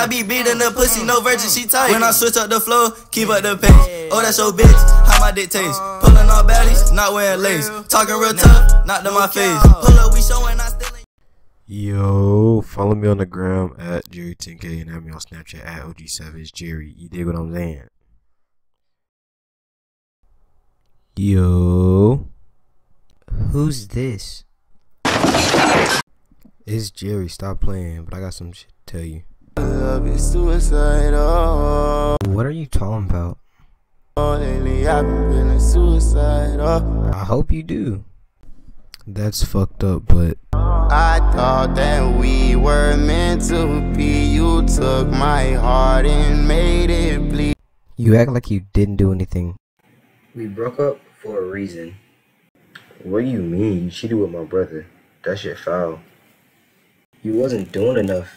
I be beating the pussy, no virgin, she tight. When I switch up the flow, keep up the pace. Oh, that's your bitch, how my dick taste. Pulling on baddies, not wearing lace. Talking real tough, not to my face. Pull up, we showing, I still ain't. Yo, follow me on the gram at Jerry10k and have me on Snapchat at OG7 Jerry. You dig what I'm saying? Yo, who's this? It's Jerry, stop playing, but I got some shit to tell you. Love is suicidal. What are you talking about? Lately I've been feeling suicidal. I hope you do. That's fucked up, but I thought that we were meant to be. You took my heart and made it bleed. You act like you didn't do anything. We broke up for a reason. What do you mean? You cheated with my brother. That shit foul. You wasn't doing enough.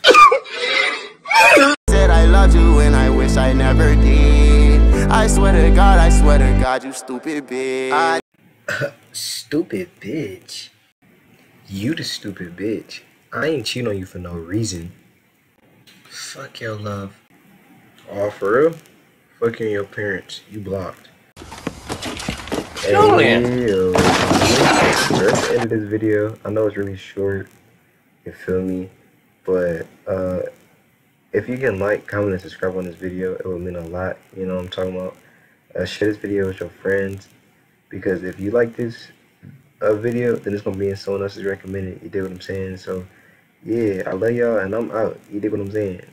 Said I loved you and I wish I never did. I swear to God, you stupid bitch. Stupid bitch? You the stupid bitch. I ain't cheating on you for no reason. Fuck your love. Oh, for real? Fucking your parents. You blocked. Julian. Hey, yo. Let's end this video. I know it's really short. You feel me? But if you can like, comment, and subscribe on this video, it would mean a lot. You know what I'm talking about? Share this video with your friends, because if you like this video, then it's gonna be in someone else's recommended. You dig what I'm saying? So yeah, I love y'all, and I'm out. You dig what I'm saying?